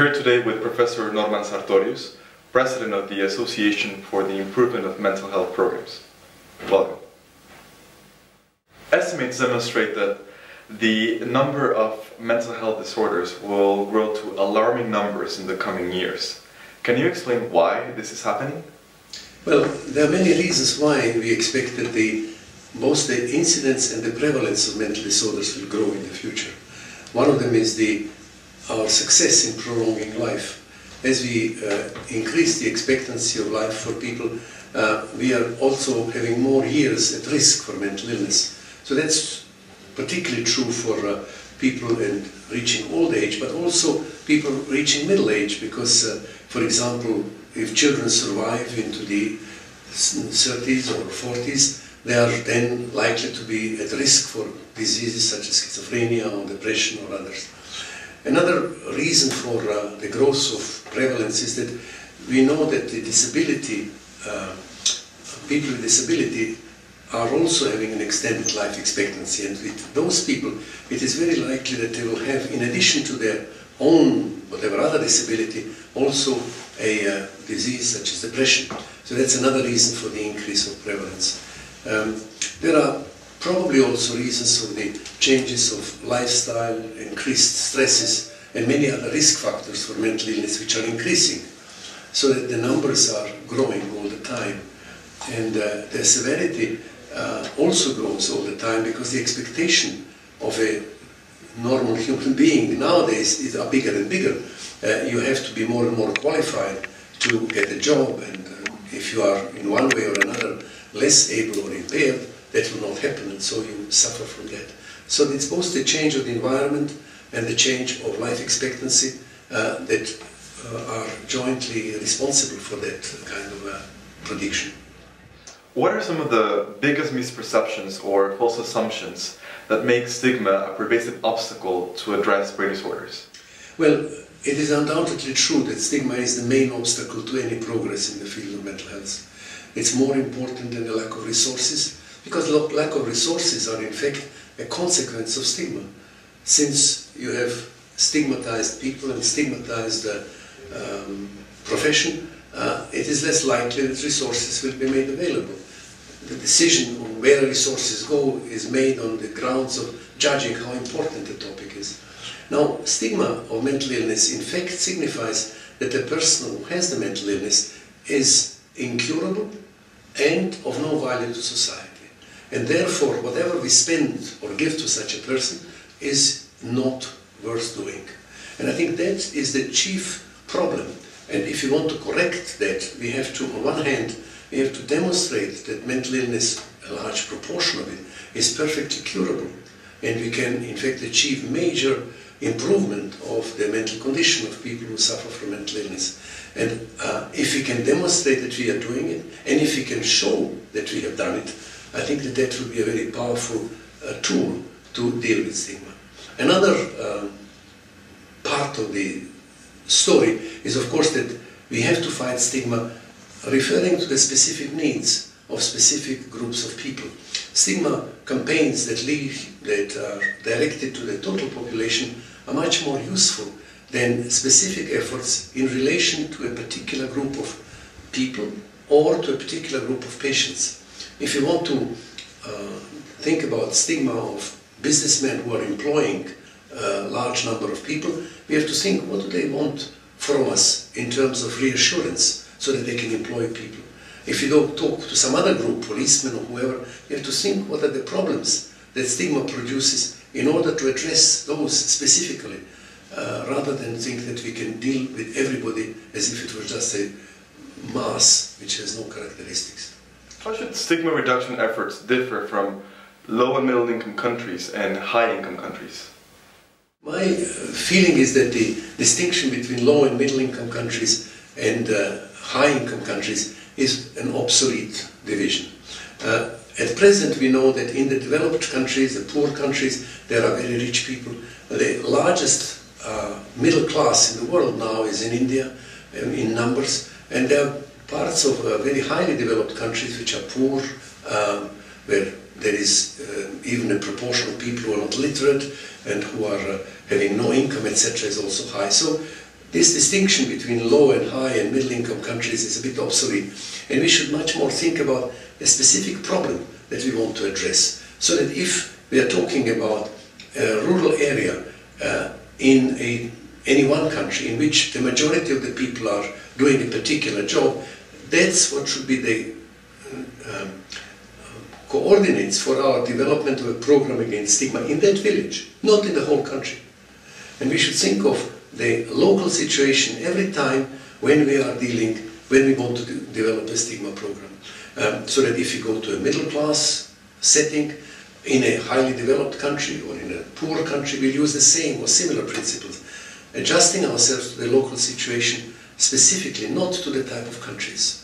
We're here today with Professor Norman Sartorius, President of the Association for the Improvement of Mental Health Programs. Welcome. Estimates demonstrate that the number of mental health disorders will grow to alarming numbers in the coming years. Can you explain why this is happening? Well, there are many reasons why we expect that both the incidence and the prevalence of mental disorders will grow in the future. One of them is our success in prolonging life. As we increase the expectancy of life for people, we are also having more years at risk for mental illness. So that's particularly true for people reaching old age, but also people reaching middle age, because, for example, if children survive into the 30s or 40s, they are then likely to be at risk for diseases such as schizophrenia or depression or others. Another reason for the growth of prevalence is that we know that the people with disability are also having an extended life expectancy, and with those people it is very likely that they will have, in addition to their own whatever other disability, also a disease such as depression. So that's another reason for the increase of prevalence. There are probably also reasons for the changes of lifestyle, increased stresses, and many other risk factors for mental illness which are increasing, so that the numbers are growing all the time. And their severity also grows all the time, because the expectation of a normal human being nowadays is bigger and bigger. You have to be more and more qualified to get a job, and if you are in one way or another less able or impaired, that will not happen, and so you suffer from that. So it's both the change of the environment and the change of life expectancy that are jointly responsible for that kind of prediction. What are some of the biggest misperceptions or false assumptions that make stigma a pervasive obstacle to address brain disorders? Well, it is undoubtedly true that stigma is the main obstacle to any progress in the field of mental health. It's more important than the lack of resources, because lack of resources are in fact a consequence of stigma. Since you have stigmatized people and stigmatized the profession, it is less likely that resources will be made available. The decision on where resources go is made on the grounds of judging how important the topic is. Now, stigma of mental illness in fact signifies that the person who has the mental illness is incurable and of no value to society. And therefore, whatever we spend or give to such a person is not worth doing. And I think that is the chief problem. And if you want to correct that, we have to, on one hand, we have to demonstrate that mental illness, a large proportion of it, is perfectly curable. And we can, in fact, achieve major improvement of the mental condition of people who suffer from mental illness. And if we can demonstrate that we are doing it, and if we can show that we have done it, I think that that will be a very powerful tool to deal with stigma. Another part of the story is, of course, that we have to fight stigma referring to the specific needs of specific groups of people. Stigma campaigns that are directed to the total population are much more useful than specific efforts in relation to a particular group of people or to a particular group of patients. If you want to think about stigma of businessmen who are employing a large number of people, we have to think, what do they want from us in terms of reassurance so that they can employ people? If you don't talk to some other group, policemen or whoever, you have to think, what are the problems that stigma produces in order to address those specifically, rather than think that we can deal with everybody as if it were just a mass which has no characteristics. How should stigma reduction efforts differ from low and middle income countries and high income countries? My feeling is that the distinction between low and middle income countries and high income countries is an obsolete division. At present we know that in the developed countries, the poor countries, there are very rich people. The largest middle class in the world now is in India in numbers, and there are parts of very highly developed countries which are poor, where there is even a proportion of people who are not literate and who are having no income, etc., is also high. So This distinction between low and high and middle-income countries is a bit obsolete, and we should much more think about a specific problem that we want to address, so that if we are talking about a rural area in any one country in which the majority of the people are doing a particular job, that's what should be the coordinates for our development of a program against stigma in that village, not in the whole country. And we should think of the local situation every time when we are dealing, when we want to develop a stigma program. So that if you go to a middle class setting, in a highly developed country or in a poor country, we'll use the same or similar principles, adjusting ourselves to the local situation specifically, not to the type of countries.